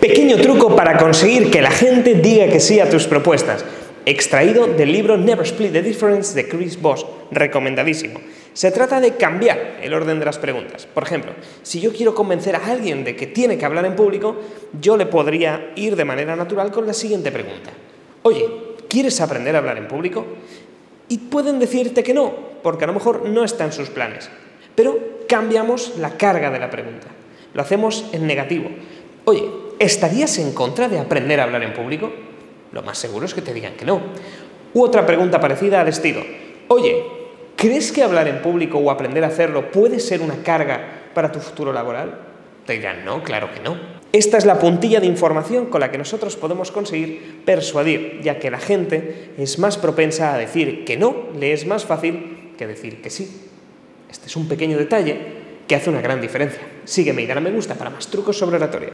Pequeño truco para conseguir que la gente diga que sí a tus propuestas, extraído del libro Never Split the Difference de Chris Voss, recomendadísimo. Se trata de cambiar el orden de las preguntas. Por ejemplo, si yo quiero convencer a alguien de que tiene que hablar en público, yo le podría ir de manera natural con la siguiente pregunta. Oye, ¿quieres aprender a hablar en público? Y pueden decirte que no, porque a lo mejor no está en sus planes. Pero cambiamos la carga de la pregunta. Lo hacemos en negativo. Oye, ¿estarías en contra de aprender a hablar en público? Lo más seguro es que te digan que no. U otra pregunta parecida al estilo. Oye, ¿crees que hablar en público o aprender a hacerlo puede ser una carga para tu futuro laboral? Te dirán, no, claro que no. Esta es la puntilla de información con la que nosotros podemos conseguir persuadir, ya que la gente es más propensa a decir que no, le es más fácil que decir que sí. Este es un pequeño detalle que hace una gran diferencia. Sígueme y dale a me gusta para más trucos sobre oratoria.